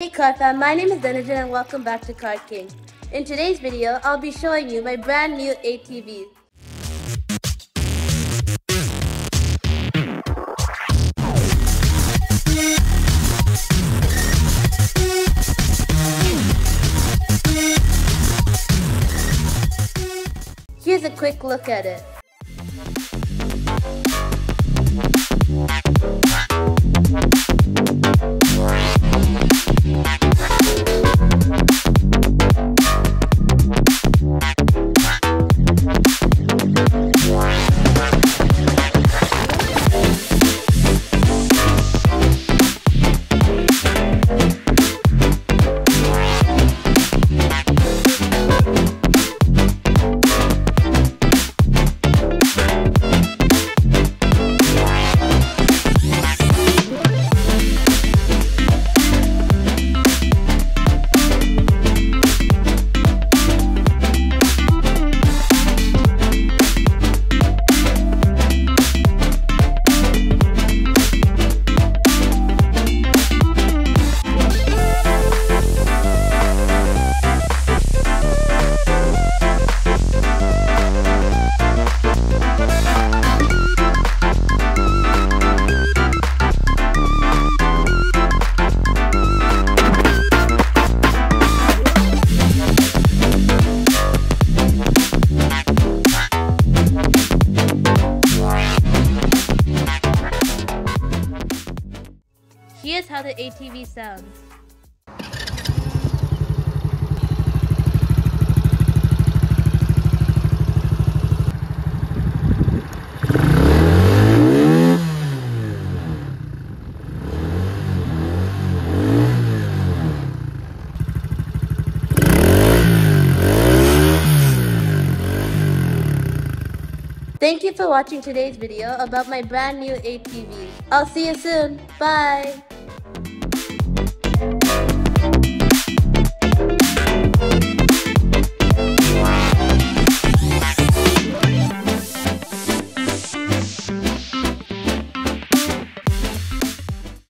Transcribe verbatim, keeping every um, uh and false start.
Hey CarFam, my name is Thanujan and welcome back to CarKing. In today's video, I'll be showing you my brand new A T Vs. Here's a quick look at it. Here's how the A T V sounds. Thank you for watching today's video about my brand new A T Vs. I'll see you soon. Bye!